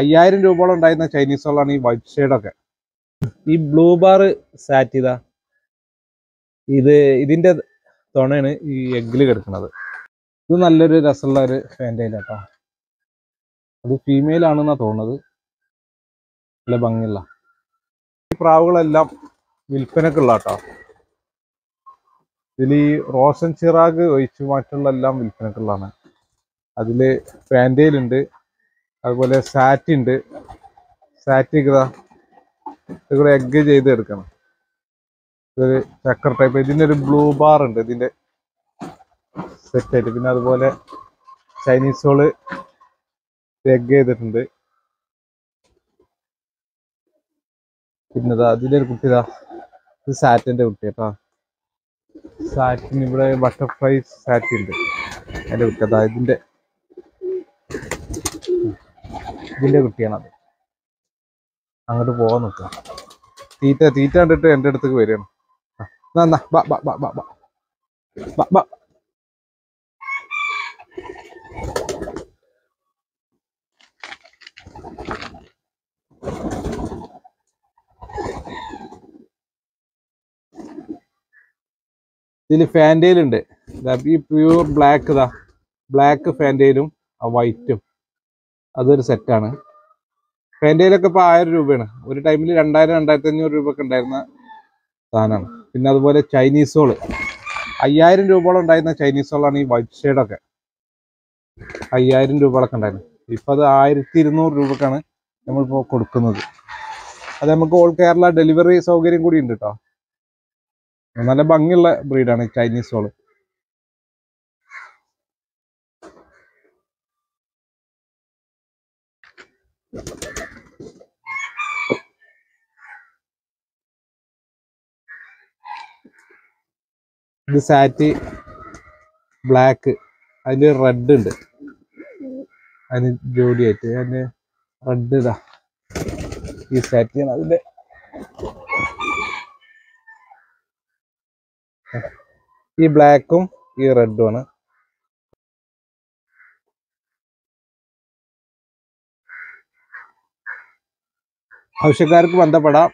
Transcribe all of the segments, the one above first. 5000 രൂപയോളം ഉണ്ടായിരുന്ന ചൈനീസ് സോളാണ് ഈ വൈറ്റ് ഷെയ്ഡ് ഒക്കെ. ഈ ബ്ലൂ ബാർ സാറ്റ് ഇതാ, ഇത് ഇതിന്റെ തുണയാണ് ഈ എഗ്ഗില് കിടക്കുന്നത്. ഇത് നല്ലൊരു രസമുള്ള ഒരു ഫാൻറ്റൈൽ കേട്ടോ. അത് ഫീമെയിൽ ആണെന്നാ തോന്നുന്നത്. നല്ല ഭംഗിയുള്ള ഈ പ്രാവുകളെല്ലാം വിൽപ്പനക്കുള്ള കേട്ടോ. ഇതിൽ ഈ റോഷൻ ചിറാഗ് ഒഴിച്ച് മറ്റുള്ള എല്ലാം വിൽപ്പനക്കുള്ളതാണ്. അതിൽ ഫാൻറ്റൈൽ ഉണ്ട്, അതുപോലെ സാറ്റ് ഉണ്ട്. സാറ്റ് ഇവിടെ എഗ്ഗ് ചെയ്ത് എടുക്കണം. ഇതൊരു ചക്കർ ടൈപ്പ്. ഇതിൻ്റെ ഒരു ബ്ലൂ ബാർ ഉണ്ട് ഇതിൻ്റെ സെറ്റായിട്ട്. പിന്നെ അതുപോലെ ചൈനീസ് ഹോള് എഗ് ചെയ്തിട്ടുണ്ട്. പിന്നെ ഇതാ അതിൻ്റെ ഒരു കുട്ടി, ഇതാ ഇത് സാറ്റിൻ്റെ കുട്ടി കേട്ടോ. സാറ്റിന് ഇവിടെ ബട്ടർഫ്ലൈ സാറ്റ് ഉണ്ട്. അതിൻ്റെ കുട്ടി അതാ ഇതിൻ്റെ കുട്ടിയാണത്. അങ്ങോട്ട് പോകാൻ നോക്കുക. തീറ്റ കണ്ടിട്ട് എൻ്റെ അടുത്തേക്ക് വരികയാണ്. എന്നാ ഇതിൽ ഫാൻറ്റൈലുണ്ട്. ഈ പ്യൂർ ബ്ലാക്ക് ഇതാ, ബ്ലാക്ക് ഫാൻറ്റൈലും വൈറ്റും അതൊരു സെറ്റാണ്. ഫാൻറ്റൈലൊക്കെ ഇപ്പോൾ 1000 രൂപയാണ്. ഒരു ടൈമിൽ 2000-2500 രൂപ ഒക്കെ ഉണ്ടായിരുന്ന സാധനമാണ്. പിന്നെ അതുപോലെ ചൈനീസ് ഹോള് 5000 രൂപയോളം ഉണ്ടായിരുന്ന ചൈനീസ് ഹോളാണ് ഈ വൈറ്റ് ഷെയ്ഡൊക്കെ. 5000 രൂപകളൊക്കെ ഉണ്ടായിരുന്നു. ഇപ്പോൾ അത് 1200 രൂപക്കാണ് നമ്മളിപ്പോൾ കൊടുക്കുന്നത്. അത് നമുക്ക് ഓൾ കേരള ഡെലിവറി സൗകര്യം കൂടി ഉണ്ട് കേട്ടോ. നല്ല ഭംഗിയുള്ള ബ്രീഡാണ് ചൈനീസ് ഹോള്. ഇത് സാറ്റ് ബ്ലാക്ക്, അതിന് റെഡ് ഉണ്ട്. അതിന് ജോഡിയായിട്ട് അതിന് റെഡ് ഇതാ ഈ സാറ്റ് ആണ്. അതിൻ്റെ ഈ ബ്ലാക്കും ഈ റെഡുമാണ്. ആവശ്യക്കാർക്ക് ബന്ധപ്പെടാം.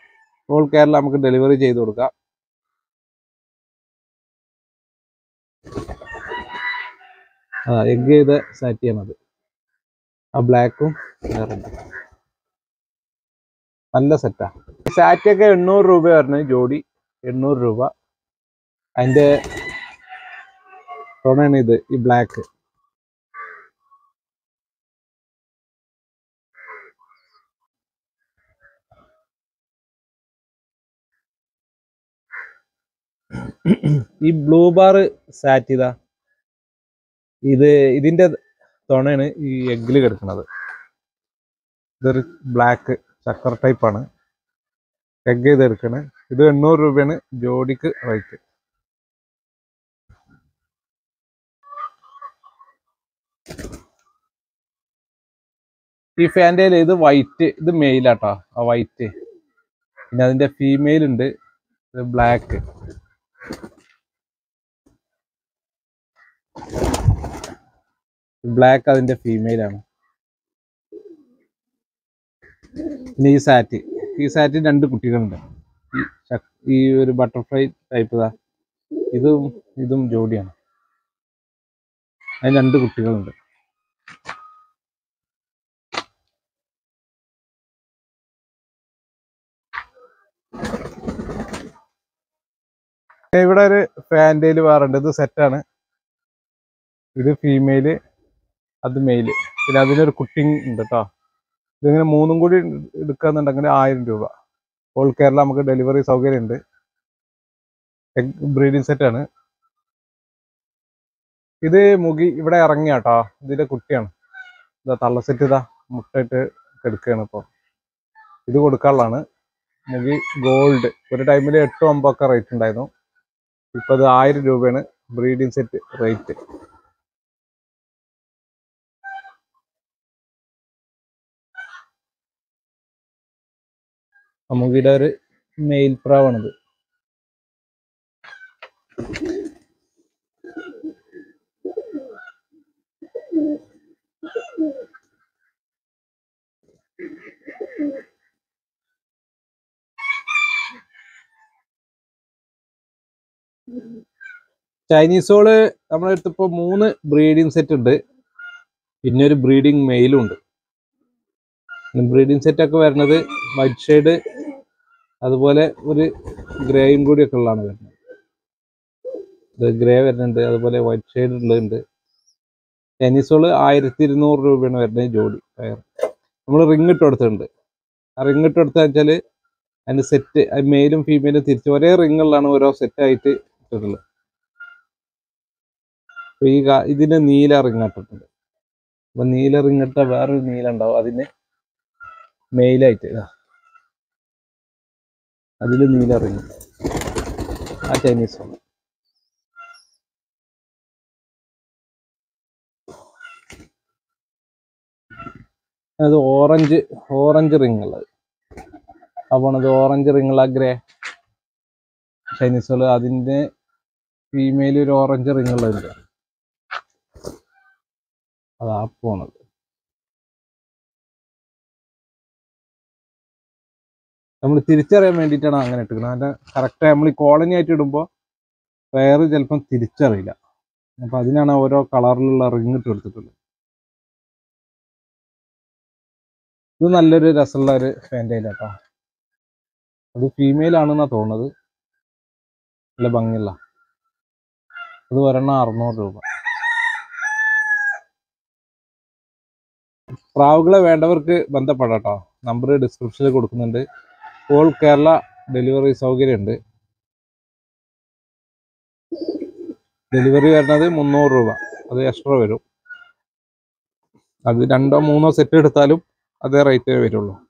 ഓൾ കേരള നമുക്ക് ഡെലിവറി ചെയ്ത് കൊടുക്കാം. എഗ് ചെയ്ത സാറ്റിയാണത്. ആ ബ്ലാക്കും റെഡും നല്ല സെറ്റാ. സാറ്റൊക്കെ 800 രൂപയായിരുന്നു ജോഡി. 800 രൂപ. അതിൻ്റെ തുണയാണ് ഇത് ഈ ബ്ലാക്ക്. ഈ ബ്ലൂ ബാർ സാറ്റ് ഇതാ, ഇത് ഇതിൻ്റെ തുണയാണ് ഈ എഗ്ഗില് കിടക്കുന്നത്. ഇതൊരു ബ്ലാക്ക് ചക്കർ ടൈപ്പാണ്. എഗ് ചെയ്ത് എടുക്കണേ. ഇത് 800 രൂപയാണ് ജോഡിക്ക് റേറ്റ്. ഈ ഫാൻറ്റൈൽ ഇത് വൈറ്റ്, ഇത് മെയിലാട്ടോ ആ വൈറ്റ്. പിന്നെ അതിൻ്റെ ഫീമെയിൽ ഉണ്ട്. ഇത് ബ്ലാക്ക്. ബ്ലാക്ക് അതിൻ്റെ ഫീമെയിലാണ്. പിന്നെ ഈ സാറ്റ്, ഈ സാറ്റിന് 2 കുട്ടികളുണ്ട്. ഈ ഒരു ബട്ടർഫ്ലൈ ടൈപ്പ് ഇതാ, ഇതും ഇതും ജോഡിയാണ്. അതിന് 2 കുട്ടികളുണ്ട്. ഇവിടെ ഒരു ഫാൻറ്റൈൽ വേറുണ്ട്. ഇത് സെറ്റാണ്. ഇത് ഫീമെയില്, അത് മെയില്. പിന്നെ അതിനൊരു കുട്ടിങ് ഉണ്ട് കേട്ടോ. ഇതിങ്ങനെ 3 കൂടി എടുക്കാന്നുണ്ടെങ്കിൽ 1000 രൂപ. ഓൾ കേരള നമുക്ക് ഡെലിവറി സൗകര്യം ഉണ്ട്. എഗ് ബ്രീഡിങ് സെറ്റാണ് ഇത്. മുഖി ഇവിടെ ഇറങ്ങിയ കേട്ടോ. ഇതിൻ്റെ കുട്ടിയാണ്. ഇതാ തള്ള സെറ്റ് ഇതാ മുട്ടയിട്ട് എടുക്കുകയാണ് ഇപ്പോൾ. ഇത് കൊടുക്കാനുള്ളതാണ്. മുഖി ഗോൾഡ് ഒരു ടൈമിൽ 8-9 ഒക്കെ റേറ്റ് ഉണ്ടായിരുന്നു. ഇപ്പം അത് 1000 രൂപയാണ് ബ്രീഡിങ് സെറ്റ് റേറ്റ്. മുഖിയുടെ ഒരു മെയിൽ പ്രാവാണിത്. Chinese all നമ്മൾ എടുത്തപ്പോൾ 3 breeding set ഉണ്ട്. പിന്നെ ഒരു breeding male ഉണ്ട്. Breeding set ഒക്കെ വരുന്നത് white shade അതുപോലെ ഒരു grayയും കൂടി ഒക്കെ ഉള്ളാണ് വരുന്നത്. The gray വരുന്നുണ്ട് അതുപോലെ white shade ഉള്ളണ്ട്. Chinese all 1200 രൂപയാണ് വരുന്നത് ജോഡി. നമ്മൾ റിംഗ് ഇട്ട് കൊടുത്തിട്ടുണ്ട്. ആ റിംഗ് ഇട്ട് കൊടുത്താച്ചാൽ അതിന്റെ സെറ്റ് male ഉം female ഉം തിരിച്ച് ഒരേ റിംഗുകളാണ് ഓരോ സെറ്റ് ആയിട്ട് ഇട്ടുള്ളത്. ഇതിനെ നീല റിംഗ് ഇട്ടിട്ടുണ്ട്. അപ്പോൾ നീല റിംഗ് ഇട്ട വേറൊരു നീല ഉണ്ടാവും. അതിനെ മെയിൽ ആയിട്ട് അതിൽ നീല റിംഗ്. ആ ചൈനീസ് ആണ്. അത് ഓറഞ്ച് റിംഗ് ഉള്ളത്. അപ്പോൾ അത് ഓറഞ്ച് റിംഗ് ഉള്ള ഗ്രേ ചൈനീസുകൾ. അതിൻ്റെ ഫീമെയിൽ ഒരു ഓറഞ്ച് റിംഗ് ഉള്ളതില്ല. അതാ പോണത്. നമ്മൾ തിരിച്ചറിയാൻ വേണ്ടിയിട്ടാണ് അങ്ങനെ ഇട്ടിരിക്കുന്നത്. അതിൻ്റെ കറക്റ്റായി നമ്മൾ ഈ കോളനി ആയിട്ട് ഇടുമ്പോൾ പേര് ചിലപ്പം തിരിച്ചറിയില്ല. അപ്പം അതിനാണ് ഓരോ കളറിലുള്ള റിംഗ് ഇട്ട് കൊടുത്തിട്ടുള്ളത്. ഇത് നല്ലൊരു രസമുള്ള ഒരു ഫാൻറ്റയില കേട്ടോ. അത് ഫീമെയിൽ ആണെന്നാണ് തോന്നുന്നത്. നല്ല ഭംഗിയുള്ള അത് ഒരെണ്ണം 600 രൂപ. പ്രാവുകളെ വേണ്ടവർക്ക് ബന്ധപ്പെടാട്ടോ. നമ്പർ ഡിസ്ക്രിപ്ഷനിൽ കൊടുക്കുന്നുണ്ട്. ഓൾ കേരള ഡെലിവറി സൗകര്യമുണ്ട്. ഡെലിവറി വരുന്നത് 300 രൂപ. അത് എക്സ്ട്രാ വരും. അത് 2 or 3 സെറ്റ് എടുത്താലും അതേ റേറ്റേ വരുള്ളൂ.